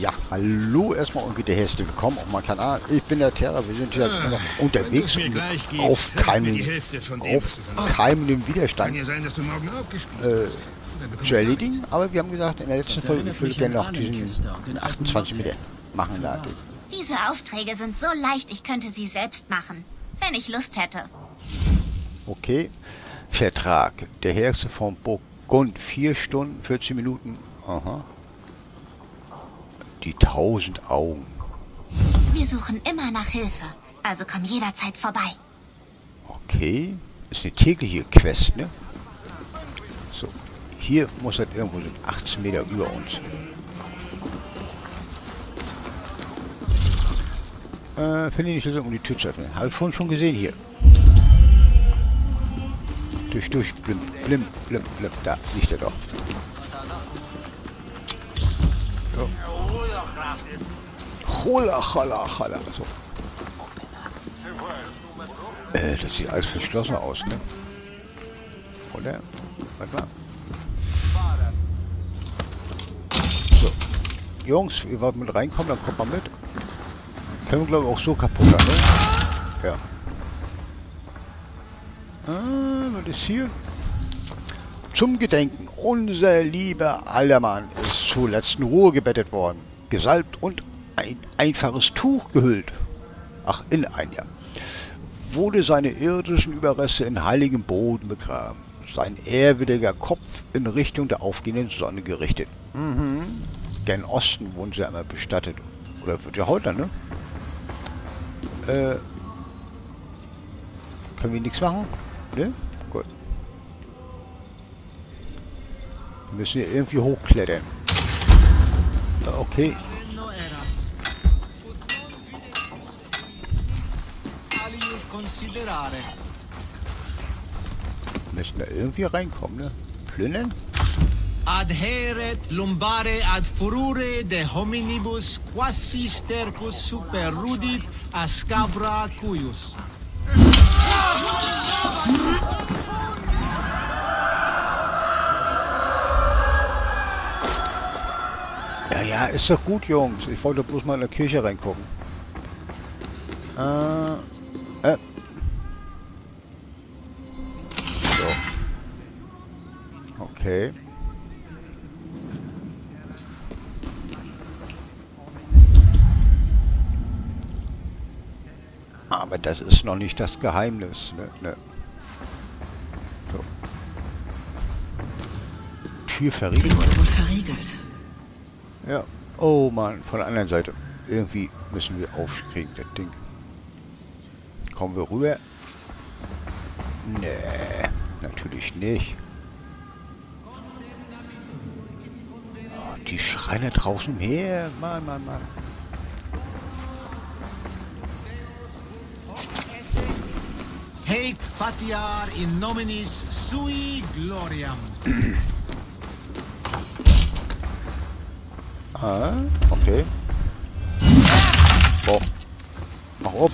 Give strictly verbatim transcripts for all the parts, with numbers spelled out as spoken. Ja, hallo erstmal und wieder herzlich willkommen auf meinem Kanal. Ich bin der Terra, wir sind hier ah, noch unterwegs und auf keimendem Widerstand kann ja sein, dass du morgen äh, zu erledigen. Aber wir haben gesagt, in der letzten Folge, ich würde gerne noch diesen achtundzwanzig Meter machen. Da. Diese Aufträge sind so leicht, ich könnte sie selbst machen, wenn ich Lust hätte. Okay, Vertrag. Der Herrscher von Burgund, vier Stunden, vierzehn Minuten. Aha. Die tausend Augen. Wir suchen immer nach Hilfe, also komm jederzeit vorbei. Okay, ist eine tägliche Quest, ne? So, hier muss das irgendwo sein, achtzehn Meter über uns. Äh, finde ich den Schlüssel, um die Tür zu öffnen. Habe ich vorhin schon gesehen hier. Durch, durch, blim, blim, blim, blim, da liegt er doch. So. Hola, hola, hola. So. Äh, das sieht alles verschlossen aus, ne? Oder? Warte mal. So. Jungs, ihr wollt mit reinkommen, dann kommt man mit. Können wir, glaube ich, auch so kaputt machen, ne? Ja. Ah, was ist hier? Zum Gedenken. Unser lieber Aldermann ist zur letzten Ruhe gebettet worden. Gesalbt und ein einfaches Tuch gehüllt. Ach, in ein Jahr. Wurde seine irdischen Überreste in heiligem Boden begraben. Sein ehrwürdiger Kopf in Richtung der aufgehenden Sonne gerichtet. Mhm. Gen Osten wurden sie einmal bestattet. Oder wird ja heute, ne? Äh. Können wir nichts machen? Ne? Gut. Wir müssen hier irgendwie hochklettern. Okay. Wir müssen da irgendwie reinkommen, ne? Plündern? Ad heret lumbare ad furore de hominibus quasi stercus superrudit ascabra cuius. Ja, ja, ist doch gut, Jungs. Ich wollte bloß mal in der Kirche reingucken. Äh, äh. So. Okay. Aber das ist noch nicht das Geheimnis, ne? Ne. So. Tür verriegelt. Sie wurde wohl verriegelt. Ja, oh Mann, von der anderen Seite. Irgendwie müssen wir aufkriegen, das Ding. Kommen wir rüber? Nee, natürlich nicht. Oh, die schreien da draußen umher. Mann, Mann, Mann. Hec patiar in nominis sui gloriam. Ah, okay. Boah. Mach ab.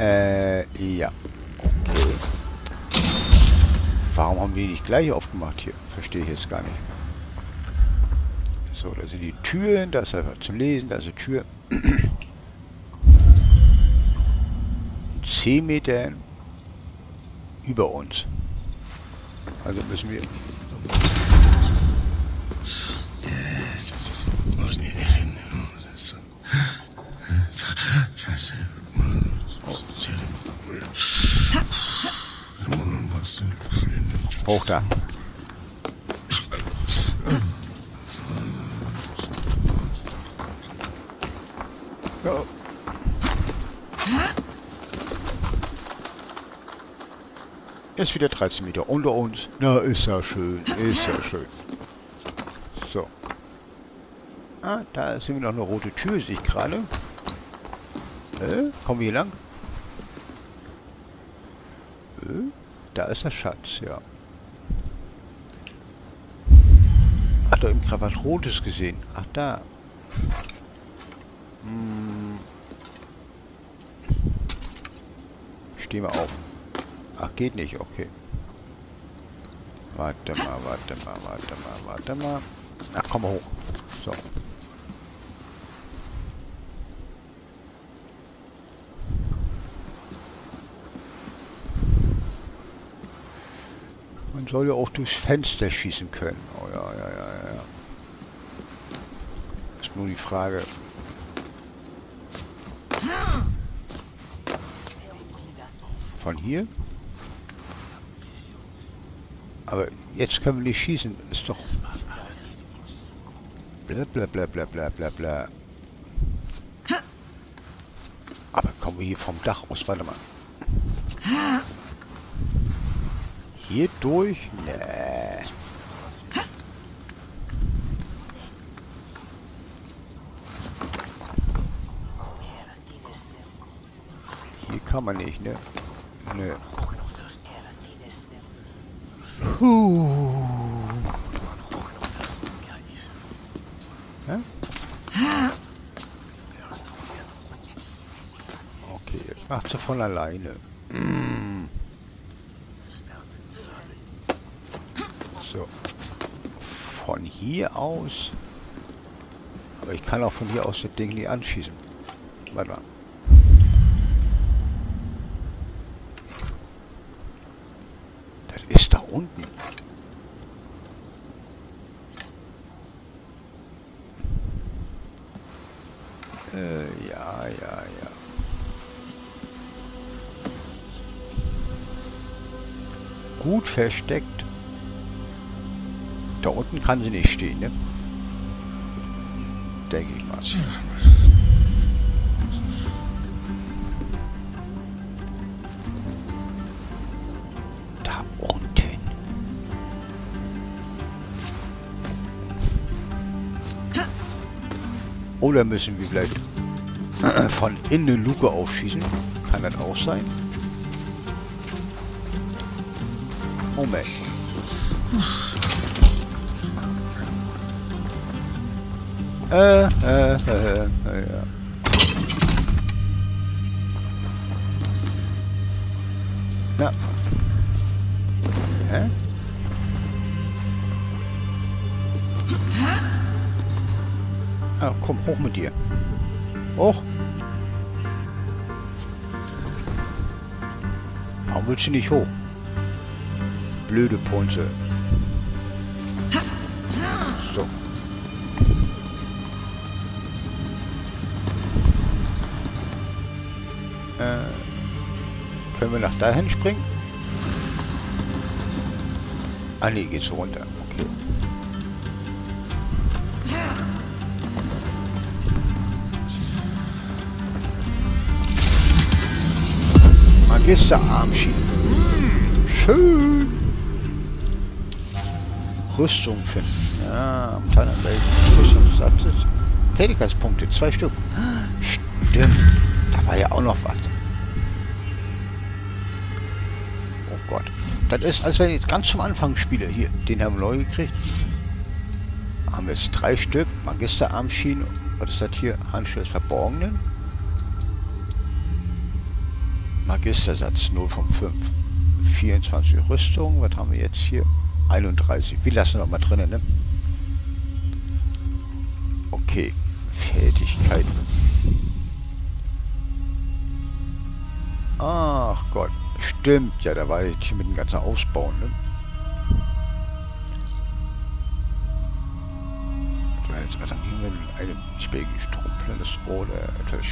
Äh, ja. Okay. Warum haben wir die nicht gleich aufgemacht hier? Verstehe ich jetzt gar nicht. So, da sind die Türen. Da ist einfach zum Lesen. Da ist eine Tür. zehn Meter über uns. Also müssen wir... Hoch da. Oh. Ist wieder dreizehn Meter unter uns. Na, ist ja schön, ist ja schön. So. Ah, da sind wir noch eine rote Tür, sehe ich gerade. Äh, kommen wir hier lang? Äh, da ist der Schatz, ja. Ach, da im Krawatt Rotes gesehen. Ach, da. Hm. Steh mal auf. Ach, geht nicht, okay. Warte mal, warte mal, warte mal, warte mal. Ach, komm mal hoch. So. Man soll ja auch durchs Fenster schießen können. Oh ja, ja, ja, ja. Ist nur die Frage. Von hier? Aber jetzt können wir nicht schießen. Ist doch... Bla bla bla bla bla bla bla. Aber kommen wir hier vom Dach aus? Warte mal. Hier durch? Nee. Hier kann man nicht, ne? Nö. Huh. Okay, macht sie von alleine. Mm. So. Von hier aus. Aber ich kann auch von hier aus das Ding nicht anschießen. Warte mal. Unten. Äh, ja, ja, ja. Gut versteckt. Da unten kann sie nicht stehen, ne? Denke ich mal. Oder müssen wir vielleicht von innen eine Luke aufschießen? Kann das auch sein? Oh Mensch. Äh, äh, äh, äh, ja. Na. Hä? Ah, komm, hoch mit dir. Hoch. Warum willst du nicht hoch? Blöde Ponze. So. Äh, können wir nach dahin springen? Ah, nee, geht's runter. Okay. Magisterarmschienen. Hm, schön. Rüstung finden. Ja, am Tannenberg Rüstungssatzes. Fertigkeitspunkte, zwei Stück. Stimmt. Da war ja auch noch was. Oh Gott. Das ist, als wenn ich jetzt ganz zum Anfang spiele. Hier, den haben wir neu gekriegt. Haben wir jetzt drei Stück. Magisterarmschienen. Was ist das hier? Handschuhe des Verborgenen. Magistersatz null von fünf. vierundzwanzig Rüstung. Was haben wir jetzt hier? einunddreißig. Wir lassen noch mal drinnen, ne? Okay. Fertigkeiten. Ach Gott. Stimmt. Ja, da war ich hier mit dem ganzen Ausbauen, ne? Jetzt attackieren wir mit einem Spegelstrumpel des oder etwas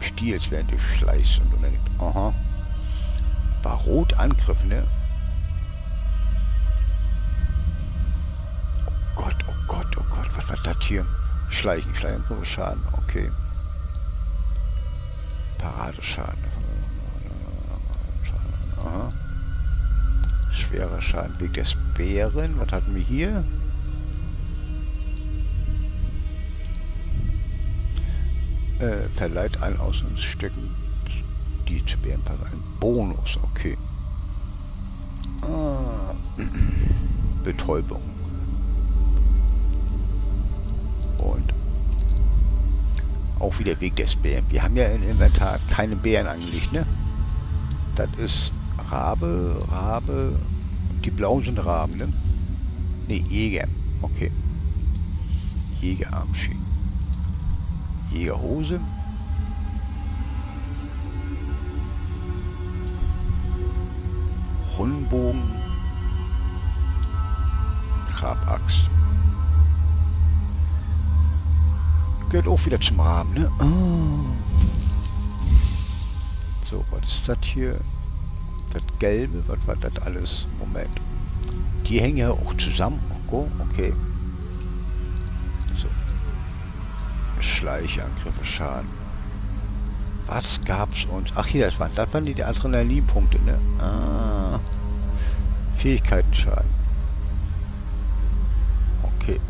Stils während du schleichst und dann denkt, aha. Barot-Angriff, ne? Oh Gott, oh Gott, oh Gott, was war das hier? Schleichen, Schleichen, Schaden, okay. Paradeschaden. Aha. Schwerer Schaden, Weg des Bären, was hatten wir hier? Äh, verleiht allen Ausrüstungsstücken, die zu Bärenpass einen Bonus, okay. Ah. Betäubung. Und auch wieder Weg des Bären. Wir haben ja im Inventar keine Bären eigentlich, ne? Das ist Rabe, Rabe. Die blauen sind Raben, ne? Ne, Jäger. Okay. Jägerarmschienen. Jägerhose. Hornbogen. Trabaxt. Gehört auch wieder zum Rahmen, ne? Oh. So, was ist das hier? Das Gelbe, was war das alles? Moment. Die hängen ja auch zusammen. Oh, okay. So. Schleichangriffe, Schaden. Was gab's uns? Ach, hier, das waren, das waren die Adrenalinpunkte, ne? Ah. Fähigkeitenschaden. Okay.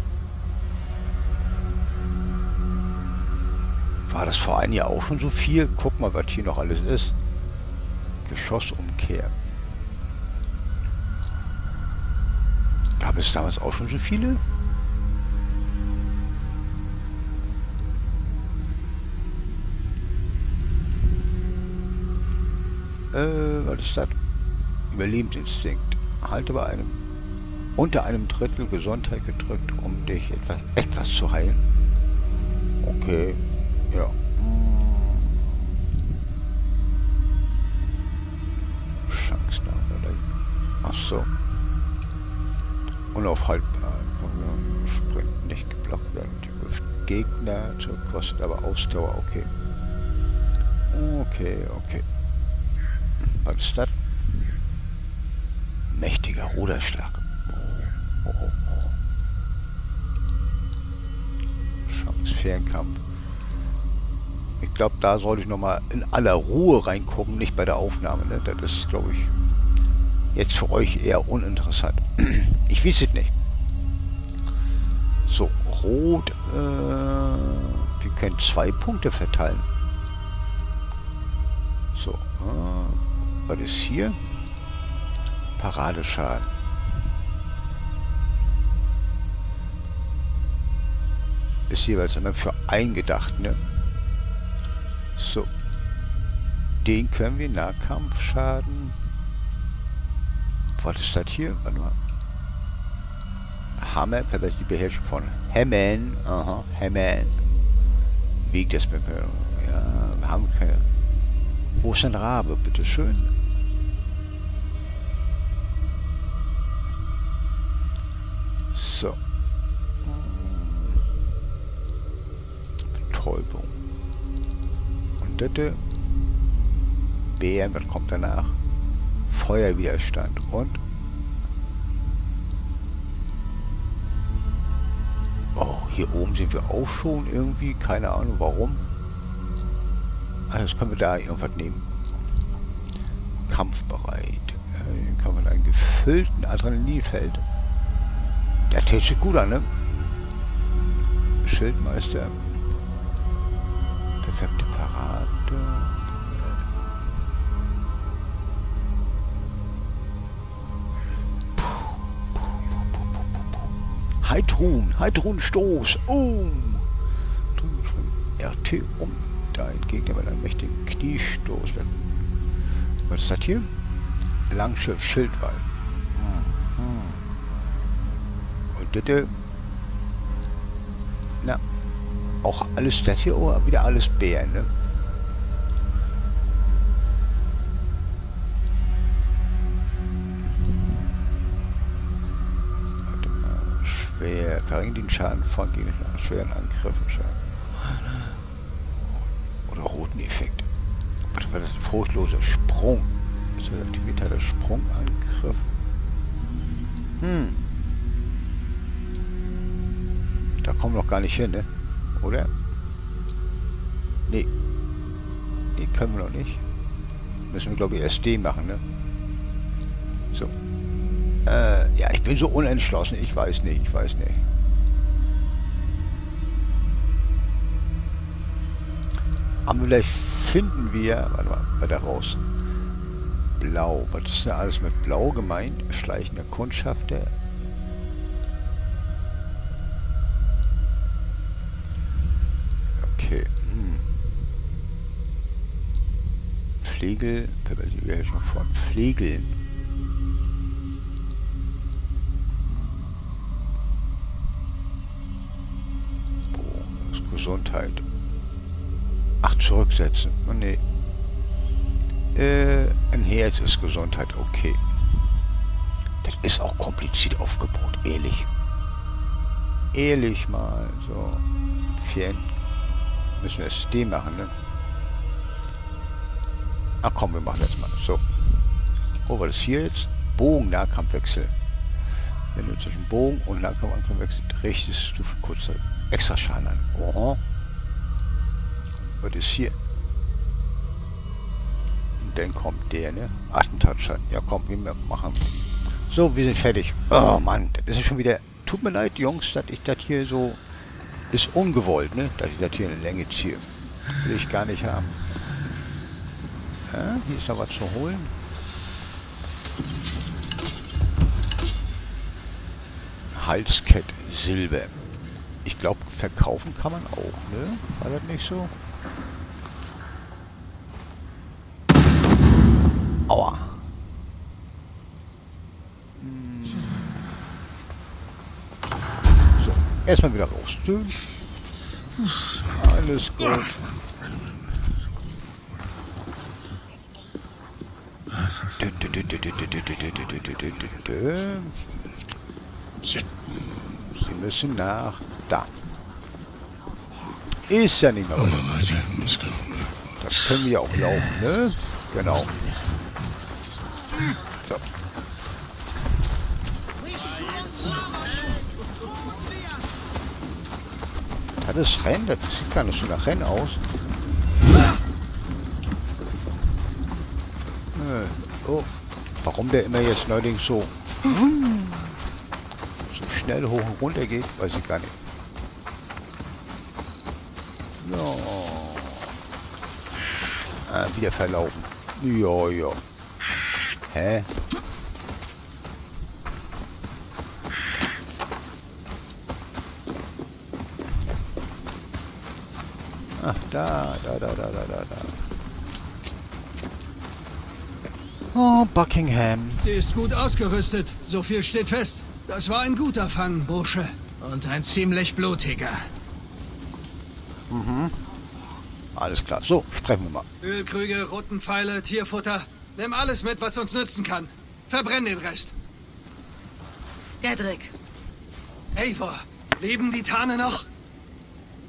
War das vor einem Jahr auch schon so viel? Guck mal, was hier noch alles ist. Geschossumkehr. Gab es damals auch schon so viele? Äh, was ist das? Überlebensinstinkt. Halte bei einem unter einem Drittel Gesundheit gedrückt, um dich etwas, etwas zu heilen. Okay. Ja. Chance da, oder? Ach so. Unaufhaltbar. Sprint nicht geblockt werden. Die wirft Gegner, kostet aber Ausdauer. Okay. Okay, okay. Was ist das? Mächtiger Ruderschlag. Oh, oh, oh. Chance Fernkampf. Ich glaube, da sollte ich nochmal in aller Ruhe reingucken, nicht bei der Aufnahme. Ne? Das ist, glaube ich, jetzt für euch eher uninteressant. Ich weiß es nicht. So, Rot. Äh, wir können zwei Punkte verteilen. So, äh, was ist hier? Paradeschaden. Ist jeweils immer für eingedacht, ne? So, den können wir Nahkampfschaden. Was ist das hier? Warte mal. Hammer, verbessert die Beherrschung von Hämmern. Aha, Hämmern. Weg des Bevölkerung. Ja, wir haben keine. Wo ist ein Rabe? Bitteschön. So. Betäubung. Bären, was kommt danach? Feuerwiderstand und oh, hier oben sind wir auch schon irgendwie, keine Ahnung warum. Ah, jetzt können wir da irgendwas nehmen. Kampfbereit. Dann kann man einen gefüllten Adrenalinfeld. Der hält sich gut an, ne? Schildmeister. Perfekte Parade. Heidrun, Heidrun Stoß. Um. R T um. Da entgegnet man einen mächtigen Kniestoß. Was ist das hier? Langschiff Schildwall. Und bitte. Na. Auch alles das hier, oder wieder alles Bären, ne? Warte mal, schwer, verringert den Schaden von Gegnern, schweren Angriffen, Schaden. Oder roten Effekt. Was war das? Ein fruchtloser Sprung. Ist das aktivierter der Sprungangriff? Hm. Da kommen wir noch gar nicht hin, ne? Oder? Nee. Nee, können wir noch nicht. Müssen wir, glaube ich, S D machen, ne? So. Äh, ja, ich bin so unentschlossen. Ich weiß nicht, ich weiß nicht. Aber vielleicht finden wir... Warte mal, weiter raus. Blau. Was ist denn alles mit Blau gemeint? Schleichender Kundschafter. Okay. Hm. Flegel, die Beherrschung von Flegeln. Gesundheit. Ach, zurücksetzen. Oh, nee. Äh, ein Herz ist Gesundheit. Okay. Das ist auch kompliziert aufgebaut. Ehrlich. Ehrlich mal. So. Fern. Müssen wir es D machen, ne? Ach komm, wir machen das mal. So. Wo war das hier jetzt? Bogen, Nahkampfwechsel. Wenn du zwischen Bogen und Nahkampfangriff wechselst, richtest du für kurze extra Schaden an. Oh. Was ist hier? Und dann kommt der, ne? Attentatschaden. Ja komm, wir machen. So, wir sind fertig. Oh Mann, das ist schon wieder... Tut mir leid, Jungs, dass ich das hier so... Ist ungewollt, ne? Dass ich das hier eine Länge ziehe. Will ich gar nicht haben. Ja, hier ist noch was zu holen. Halskette, Silber. Ich glaube, verkaufen kann man auch, ne? War das nicht so? Aua. Hm. So, erstmal wieder rausstehen. Alles gut. Sie müssen nach da. Ist ja nicht mehr. Das können wir auch laufen, ne? Genau. So. Das ist Rennen, das sieht gar nicht so nach Rennen aus. Oh, warum der immer jetzt neulich so so schnell hoch und runter geht, weiß ich gar nicht. So. Ah, wieder verlaufen. Ja, ja. Hä? Ach, da, da, da, da, da, da. Oh, Buckingham. Die ist gut ausgerüstet. So viel steht fest. Das war ein guter Fang, Bursche. Und ein ziemlich blutiger. Mhm. Alles klar. So, sprechen wir mal. Ölkrüge, Rottenpfeile, Tierfutter. Nimm alles mit, was uns nützen kann. Verbrenn den Rest. Gedrick. Eivor, leben die Tane noch?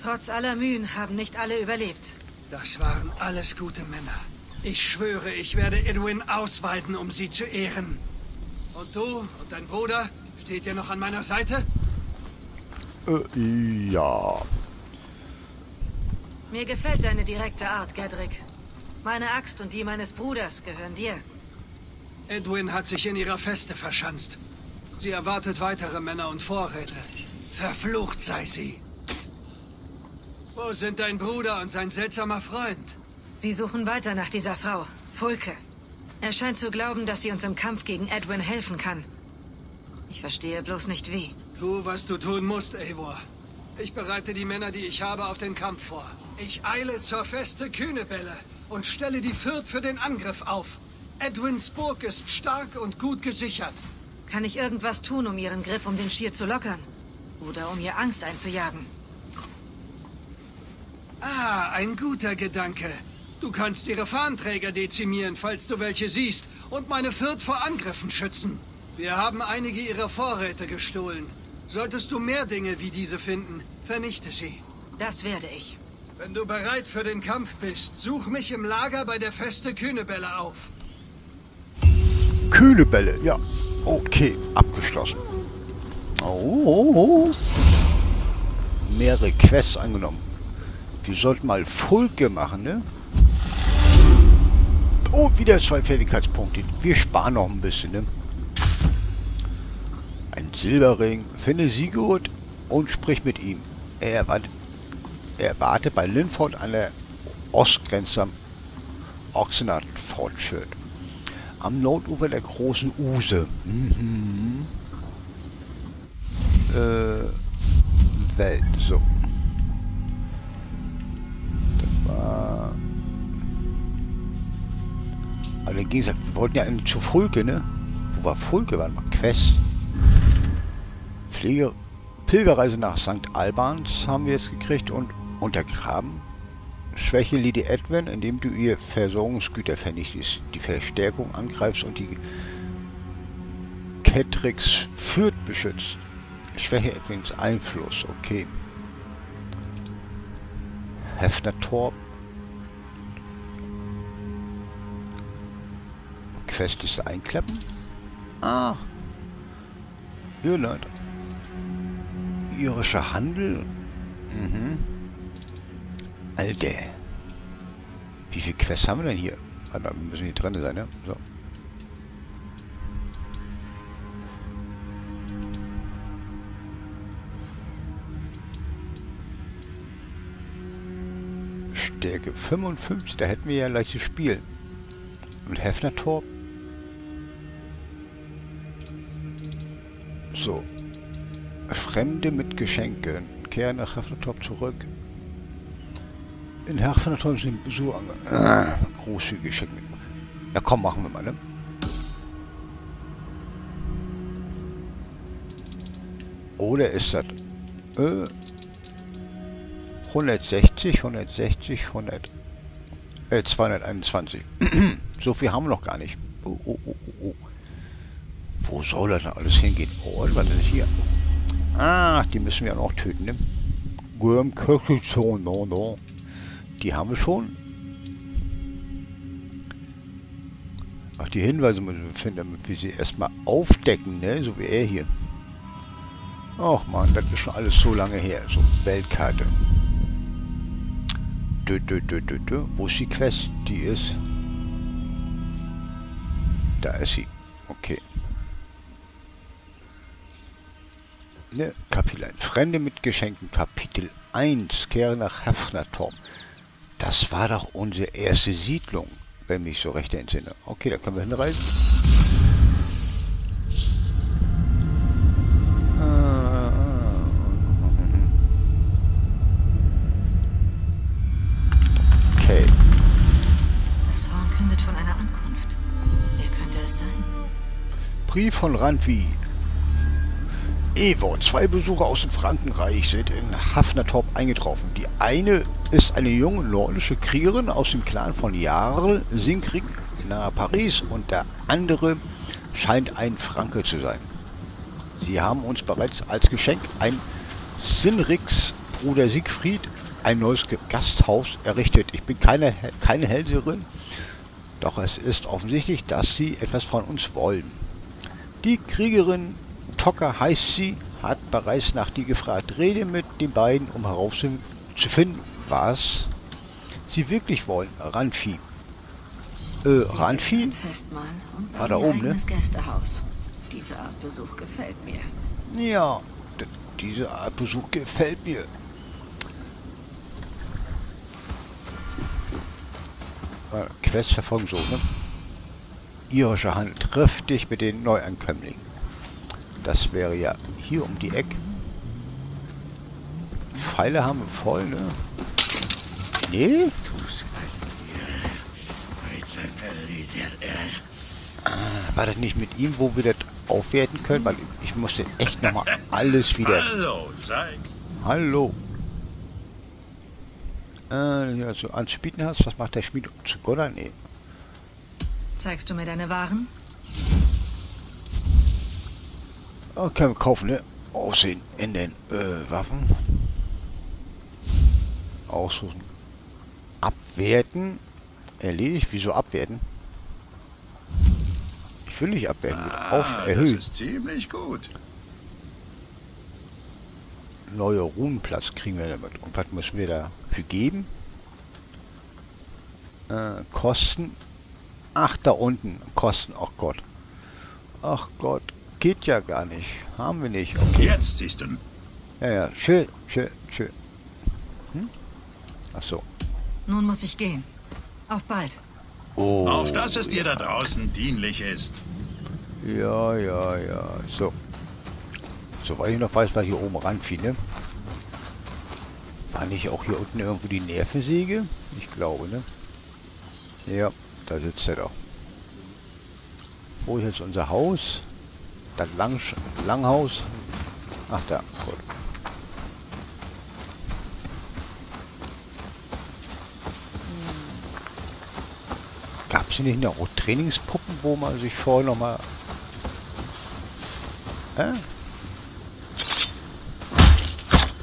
Trotz aller Mühen haben nicht alle überlebt. Das waren alles gute Männer. Ich schwöre, ich werde Edwin ausweiten, um sie zu ehren. Und du und dein Bruder, steht ihr noch an meiner Seite? Äh, ja. Mir gefällt deine direkte Art, Gedrick. Meine Axt und die meines Bruders gehören dir. Edwin hat sich in ihrer Feste verschanzt. Sie erwartet weitere Männer und Vorräte. Verflucht sei sie. Wo sind dein Bruder und sein seltsamer Freund? Sie suchen weiter nach dieser Frau, Fulke. Er scheint zu glauben, dass sie uns im Kampf gegen Edwin helfen kann. Ich verstehe bloß nicht wie. Tu, was du tun musst, Eivor. Ich bereite die Männer, die ich habe, auf den Kampf vor. Ich eile zur Feste Kühnebelle und stelle die Fürth für den Angriff auf. Edwins Burg ist stark und gut gesichert. Kann ich irgendwas tun, um ihren Griff um den Schirr zu lockern? Oder um ihr Angst einzujagen? Ah, ein guter Gedanke. Du kannst ihre Fahnenträger dezimieren, falls du welche siehst, und meine Fürth vor Angriffen schützen. Wir haben einige ihrer Vorräte gestohlen. Solltest du mehr Dinge wie diese finden, vernichte sie. Das werde ich. Wenn du bereit für den Kampf bist, such mich im Lager bei der Feste Kühnebelle auf. Kühnebelle, ja. Okay, abgeschlossen. Oh, oh, oh. Mehrere Quests angenommen. Wir sollten mal Fulke machen, ne? Oh, wieder zwei Fertigkeitspunkte. Wir sparen noch ein bisschen, ne? Ein Silberring. Finde Siegurd und sprich mit ihm. Er erwartet, er erwartet bei Linford an der Ostgrenze am Oxenadelfordshirt. Am Nordufer der großen Use. Mhm. Äh, Welt, so. Das war... Aber dann ging es, wir wollten ja einen zu Fulke, ne? Wo war Fulke? War mal Quest. Pflege, Pilgerreise nach Sankt Albans haben wir jetzt gekriegt und untergraben? Schwäche Lady Edwin, indem du ihr Versorgungsgüter vernichtest, die Verstärkung angreifst und die Gedricks Fürth beschützt. Schwäche Edwins Einfluss, okay. Hafnatorp. Questliste einklappen. Ah! Irland. Irischer Handel. Mhm. Alter. Wie viele Quests haben wir denn hier? Ah, da müssen wir hier drin sein, ja? So. Stärke fünfundfünfzig, da hätten wir ja ein leichtes Spiel. Und Hafnatorp. So. Fremde mit Geschenken. Kehr nach Hafnatorp zurück. In Hafnatorp sind Besucher angekommen. Ah, großzügige Geschenke. Na komm, machen wir mal, ne? Oder ist das... Äh, hundertsechzig, hundertsechzig, hundert... Äh, zweihunderteinundzwanzig. So viel haben wir noch gar nicht. Oh, oh, oh, oh, oh. Wo soll das denn alles hingehen? Oh, was ist hier? Ach, die müssen wir ja noch töten, ne? No, no. Die haben wir schon. Ach, die Hinweise müssen wir finden, damit wir sie erstmal aufdecken, ne? So wie er hier. Ach man, das ist schon alles so lange her. So, Weltkarte. Dö, dö, dö, dö, dö. Wo ist die Quest? Die ist... Da ist sie. Okay. Ne, Kapitel eins. Fremde mit Geschenken. Kapitel eins. Kehre nach Hafnatorp. Das war doch unsere erste Siedlung, wenn mich so recht entsinne. Okay, da können wir hinreisen. Okay. Das Horn kündet von einer Ankunft. Wer könnte es sein? Brief von Randvi. Eivor, zwei Besucher aus dem Frankenreich sind in Hafnatorp eingetroffen. Die eine ist eine junge nordische Kriegerin aus dem Clan von Jarl Sinkrig nahe Paris und der andere scheint ein Franke zu sein. Sie haben uns bereits als Geschenk ein Sinrigs Bruder Siegfried ein neues Gasthaus errichtet. Ich bin keine, keine Hellseherin, doch es ist offensichtlich, dass sie etwas von uns wollen. Die Kriegerin Tocker heißt sie, hat bereits nach dir gefragt. Rede mit den beiden, um herauszufinden, was sie wirklich wollen. Randvi. Äh, Randvi? War da oben, ne? Gästehaus. Diese Art Besuch gefällt mir. Ja, diese Art Besuch gefällt mir. Äh, Quest verfolgen so, ne? Irischer Handel. Triff dich mit den Neuankömmlingen. Das wäre ja hier um die Ecke. Pfeile haben wir voll, ne? Nee? Ah, war das nicht mit ihm, wo wir das aufwerten können? Weil ich musste echt nochmal alles wieder... Hallo, zeig! Hallo! Äh, ja, so anzubieten hast, was macht der Schmied? Zu Gott, nee. Zeigst du mir deine Waren? Oh, können wir kaufen, ne? Aussehen in den äh, Waffen. Aussuchen. Abwerten. Erledigt. Wieso abwerten? Ich will nicht abwerten. Ah, auf erhöhen. Das ist ziemlich gut. Neuer Ruhenplatz kriegen wir damit. Und was müssen wir dafür geben? Äh, Kosten. Ach, da unten. Kosten. Ach Gott. Ach Gott. Geht ja gar nicht. Haben wir nicht. Okay. Jetzt siehst du. Ja, ja. Schön, schön, schön. Hm? Ach so. Nun muss ich gehen. Auf bald. Oh, auf dass es dir da draußen dienlich ist. Ja, ja, ja. So. Soweit ich noch weiß, was hier oben ranfiel, ne? War nicht auch hier unten irgendwo die Nervensäge? Ich glaube, ne? Ja, da sitzt er doch. Wo ist jetzt unser Haus? Das Lang Langhaus. Ach da, gut. Gab es denn hier auch Trainingspuppen, wo man sich vorher nochmal... Hä?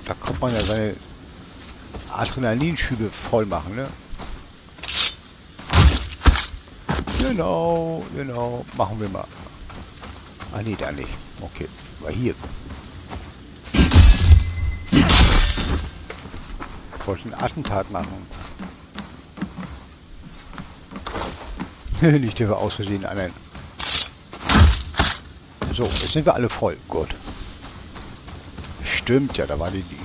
Da kommt man ja seine Adrenalinschübe voll machen, ne? Genau, genau. Machen wir mal. Ah, nee, da nicht. Okay, war hier. Ich wollte einen Attentat machen. Nicht, dass wir aus Versehen einen. So, jetzt sind wir alle voll. Gut. Stimmt ja, da war die, die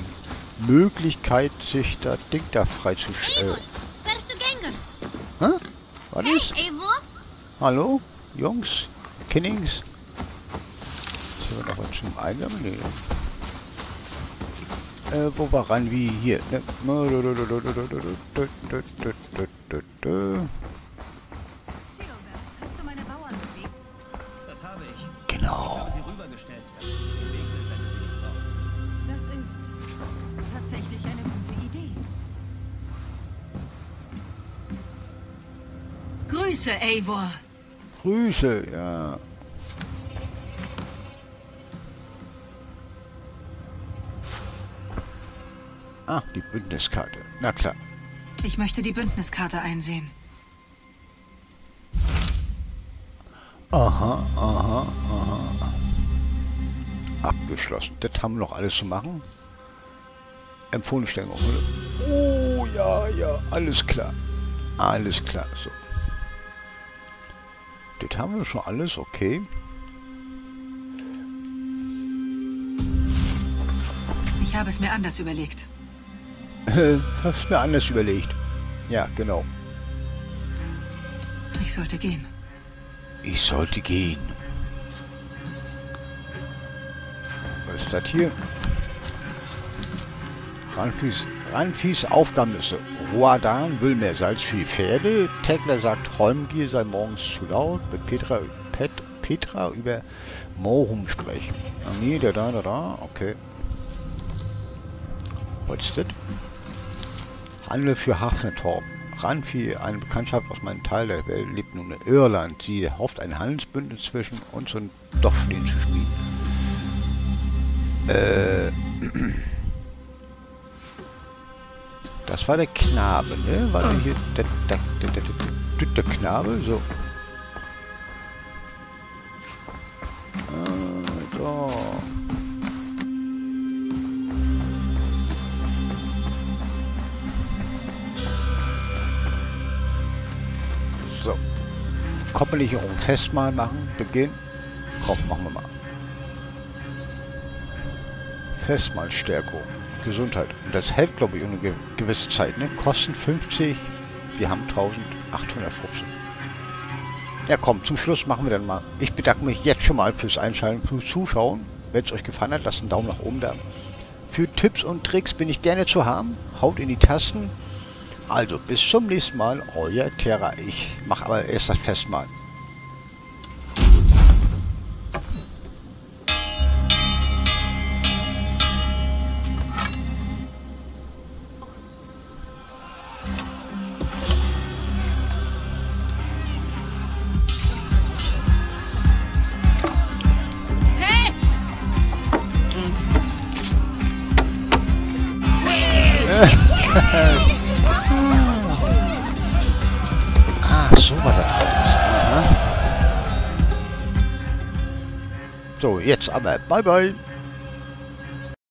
Möglichkeit, sich das Ding da freizustellen. Äh. Hä? Was ist? Hallo? Jungs? Kinnings? Sind wir noch was zum Einsammeln? Nee. Äh, wo war Randvi? Hier. Ne? Grüße, Eivor. Grüße, ja. Ah, die Bündniskarte. Na klar. Ich möchte die Bündniskarte einsehen. Aha, aha, aha. Abgeschlossen. Das haben wir noch alles zu machen. Empfohlenstellung. Oh, ja, ja. Alles klar. Alles klar. So. Das haben wir schon alles, okay. Ich habe es mir anders überlegt. Hast mir anders überlegt. Ja, genau. Ich sollte gehen. Ich sollte gehen. Was ist das hier? Randvis, Randvis Aufgabenliste. Wadan will mehr Salz für die Pferde. Tedler sagt, Holmgier sei morgens zu laut. Mit Petra, Pet, Petra über Mohum sprechen. Ah, nee, da, da, da, da. Okay. Was ist das? Handel für Hafnatorp. Randvi, eine Bekanntschaft aus meinem Teil der Welt, lebt nun in Irland. Sie hofft, ein Handelsbündnis zwischen uns und Dublin zu spielen. Äh... Das war der Knabe, ne? War der hier. Der, der, der, der, der, der Knabe, so. Äh, so. So. Koppelsicherung festmachen machen, Beginn. Komm, machen wir mal. Festmalstärkung. Gesundheit. Und das hält, glaube ich, um eine gewisse Zeit, ne? Kosten fünfzig. Wir haben eintausendachthundertfünfzehn. Ja, komm, zum Schluss machen wir dann mal. Ich bedanke mich jetzt schon mal fürs Einschalten, fürs Zuschauen. Wenn es euch gefallen hat, lasst einen Daumen nach oben da. Für Tipps und Tricks bin ich gerne zu haben. Haut in die Tasten. Also, bis zum nächsten Mal. Euer Terra. Ich mache aber erst das Festmahl. Ah, so war das alles. Aha. So, jetzt aber. Bye, bye.